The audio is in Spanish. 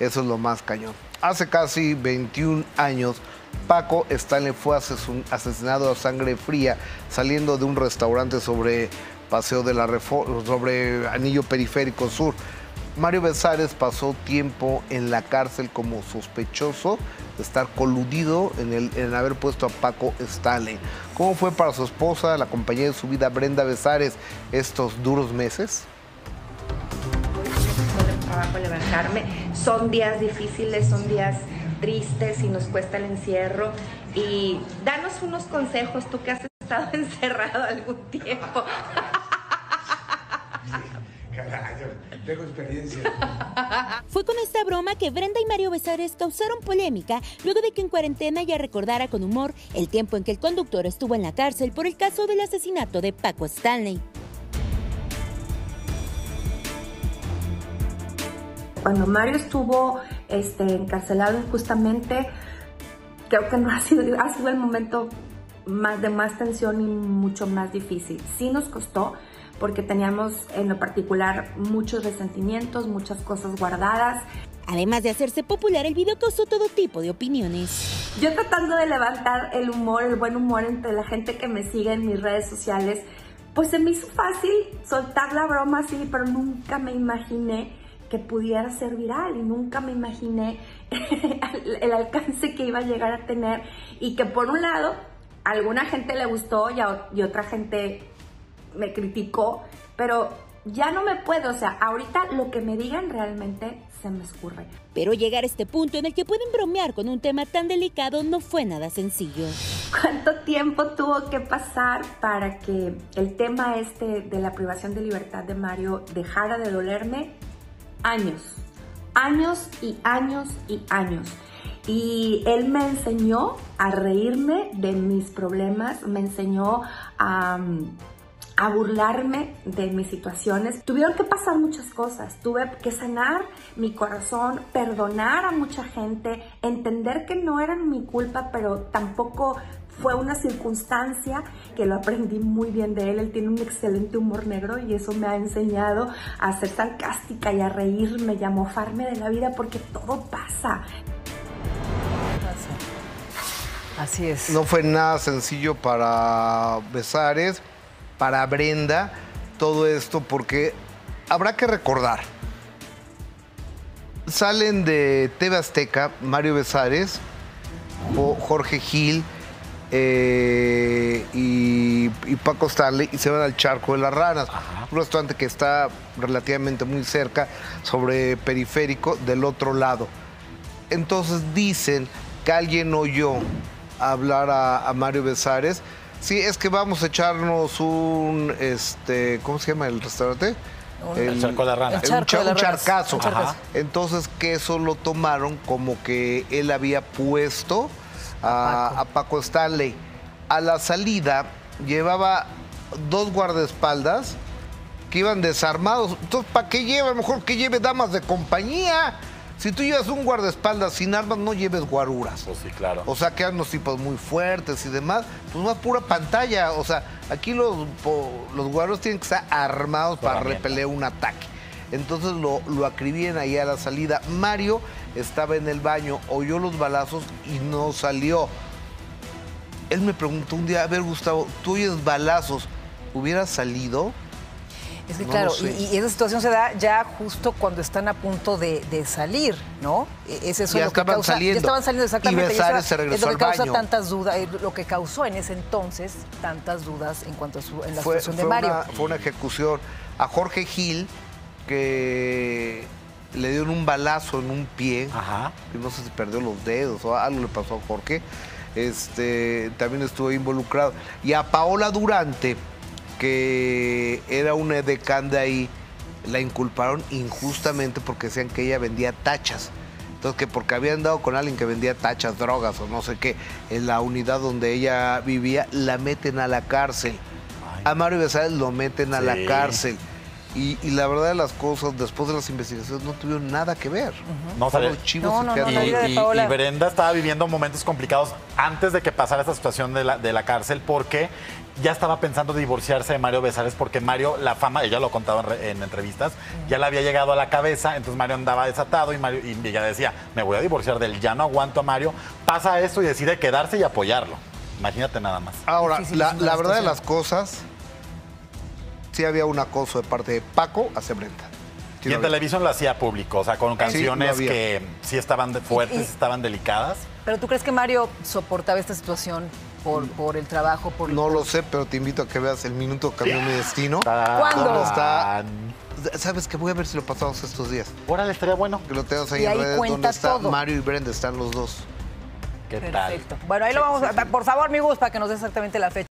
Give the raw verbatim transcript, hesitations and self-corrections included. Eso es lo más cañón. Hace casi veintiún años, Paco Stanley fue asesinado a sangre fría saliendo de un restaurante sobre Paseo de la Reforma, sobre Anillo Periférico Sur. Mario Bezares pasó tiempo en la cárcel como sospechoso de estar coludido en, el, en haber puesto a Paco Stanley. ¿Cómo fue para su esposa, la compañera de su vida, Brenda Bezares, estos duros meses? Trabajo levantarme, son días difíciles, son días tristes y nos cuesta el encierro. Y danos unos consejos, tú que has estado encerrado algún tiempo. Tengo experiencia. Fue con esta broma que Brenda y Mario Bezares causaron polémica luego de que en cuarentena ella recordara con humor el tiempo en que el conductor estuvo en la cárcel por el caso del asesinato de Paco Stanley. Cuando Mario estuvo este, encarcelado injustamente, creo que no ha sido, ha sido el momento más, de más tensión y mucho más difícil. Sí nos costó, porque teníamos en lo particular muchos resentimientos, muchas cosas guardadas. Además de hacerse popular, el video causó todo tipo de opiniones. Yo tratando de levantar el humor, el buen humor entre la gente que me sigue en mis redes sociales, pues se me hizo fácil soltar la broma así, pero nunca me imaginé que pudiera ser viral y nunca me imaginé el alcance que iba a llegar a tener y que por un lado a alguna gente le gustó y, a, y otra gente me criticó, pero ya no me puedo, o sea, ahorita lo que me digan realmente se me escurre. Pero llegar a este punto en el que pueden bromear con un tema tan delicado no fue nada sencillo. ¿Cuánto tiempo tuvo que pasar para que el tema este de la privación de libertad de Mario dejara de dolerme? Años, años y años y años. Y él me enseñó a reírme de mis problemas, me enseñó a, a burlarme de mis situaciones. Tuvieron que pasar muchas cosas, tuve que sanar mi corazón, perdonar a mucha gente, entender que no era mi culpa, pero tampoco fue una circunstancia que lo aprendí muy bien de él. Él tiene un excelente humor negro y eso me ha enseñado a ser sarcástica y a reírme y a mofarme de la vida porque todo pasa. Así es. No fue nada sencillo para Bezares, para Brenda, todo esto porque habrá que recordar. Salen de T V Azteca Mario Bezares, Jorge Gil, Eh, y, y Paco Stanley y se van al Charco de las Ranas. Ajá. Un restaurante que está relativamente muy cerca sobre Periférico del otro lado. Entonces dicen que alguien oyó hablar a, a Mario Bezares. Sí, es que vamos a echarnos un este, ¿cómo se llama el restaurante? Un, el, el Charco de las Ranas. Un, cha, un charcazo. Ajá. Entonces que eso lo tomaron como que él había puesto A Paco. a Paco Stanley. A la salida llevaba dos guardaespaldas que iban desarmados. Entonces, ¿para qué lleva? Mejor que lleve damas de compañía. Si tú llevas un guardaespaldas sin armas, no lleves guaruras. Pues sí, claro. O sea, quedan unos tipos muy fuertes y demás. Pues más pura pantalla. O sea, aquí los, los guaruras tienen que estar armados para repeler un ataque. Entonces lo, lo acribían ahí a la salida. Mario estaba en el baño, oyó los balazos y no salió. Él me preguntó un día, a ver, Gustavo, tú oyes balazos, ¿hubieras salido? Es que no, claro, y, y esa situación se da ya justo cuando están a punto de, de salir, ¿no? Es eso ya lo que causa, saliendo. Ya estaban saliendo exactamente. Y Bezares se regresó al baño. Es lo que causa tantas dudas, lo que causó en ese entonces tantas dudas en cuanto a su, en la fue, situación fue de Mario. Una, fue una ejecución a Jorge Gil, que le dieron un balazo en un pie. Ajá. Y no sé si perdió los dedos o algo le pasó a Jorge. Este, también estuvo involucrado. Y a Paola Durante, que era una edecán de ahí, la inculparon injustamente porque decían que ella vendía tachas. Entonces, que porque había andado con alguien que vendía tachas, drogas o no sé qué, en la unidad donde ella vivía, la meten a la cárcel. Ay. A Mario Bezares lo meten a sí. la cárcel. Y, y la verdad de las cosas, después de las investigaciones, no tuvieron nada que ver. Uh-huh. No sabía. No, no, no, y, y, y Brenda estaba viviendo momentos complicados antes de que pasara esta situación de la, de la cárcel, porque ya estaba pensando divorciarse de Mario Bezares, porque Mario, la fama, ella lo ha contado en, en entrevistas, uh-huh. ya le había llegado a la cabeza, entonces Mario andaba desatado y, Mario, y ella decía, me voy a divorciar de él, ya no aguanto a Mario. Pasa esto y decide quedarse y apoyarlo. Imagínate nada más. Ahora, sí, sí, la, la verdad de las cosas... Sí había un acoso de parte de Paco hacia Brenda. Sí, y en televisión lo hacía público, o sea, con canciones sí, que sí estaban fuertes, y, y, estaban delicadas. ¿Pero tú crees que Mario soportaba esta situación por, por el trabajo? Por no el... lo sé, pero te invito a que veas el minuto Cambió yeah. mi destino. ¿Cuándo? Está... Sabes que voy a ver si lo pasamos estos días. Órale, estaría bueno. Que lo tengas ahí, ahí en redes, donde está todo. Mario y Brenda, están los dos. ¿Qué Perfecto. Tal? Bueno, ahí sí, lo vamos sí, a... Sí. Por favor, mi Gus, para que nos dé exactamente la fecha.